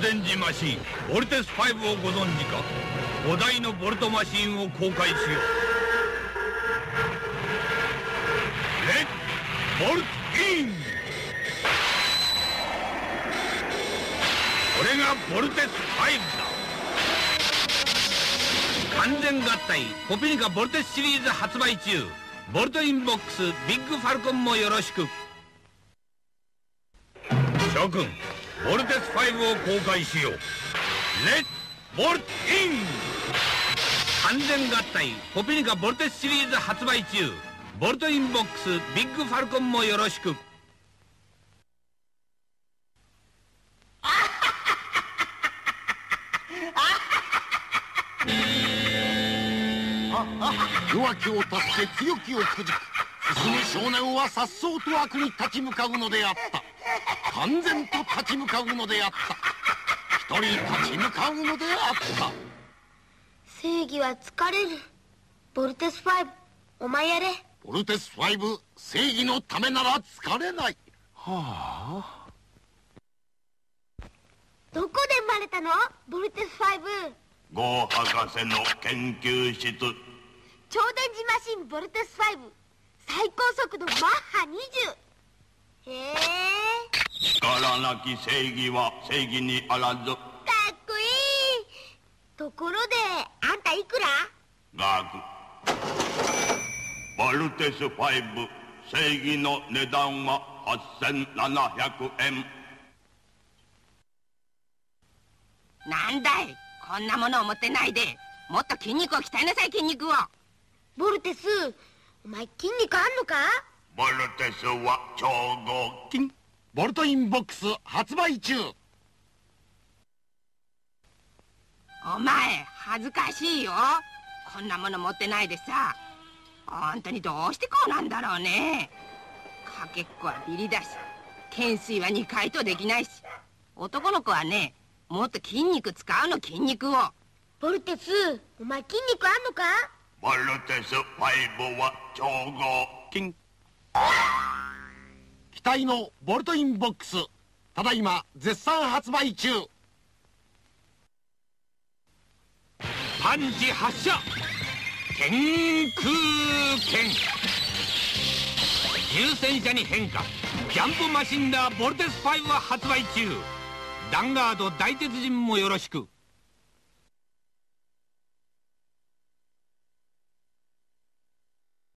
電磁マシンボルテス5をご存知か。5台のボルトマシンを公開しよう。レッドボルトイン。これがボルテス5だ。完全合体コピニカボルテスシリーズ発売中。ボルトインボックスビッグファルコンもよろしく。諸君、ボルテス5を公開しよう。レッドボルトイン。完全合体コピニカボルテスシリーズ発売中。ボルトインボックスビッグファルコンもよろしく。弱きを助け強きをくじく。進む少年は颯爽と悪に立ち向かうのであった。完全と立ち向かうのであった。一人立ち向かうのであった。正義は疲れる。ボルテス5お前やれ。ボルテス5正義のためなら疲れない。はあ、どこで生まれたのボルテス5。ゴー博士の研究室。超電磁マシンボルテス5最高速度マッハ20。へえ。力なき正義は正義にあらず。かっこいい。ところであんたいくら？ボルテス5正義の値段は8700円。なんだい、こんなものを持ってないで。もっと筋肉を鍛えなさい。筋肉を。ボルテス、お前筋肉あんのか？ボルテスは超合金。ボルトインボックス発売中。お前恥ずかしいよ。こんなもの持ってないでさ。本当にどうしてこうなんだろうね。かけっこはビリだし、懸垂は2回とできないし、男の子はね、もっと筋肉使うの、筋肉を。ボルテス、お前筋肉あんのか？ボルテス5は超合金。機体のボルトインボックス、ただいま絶賛発売中。パンチ発射天空剣。重戦車に変化。ジャンプマシンダーボルテス5は発売中。ダンガード大鉄人もよろしく。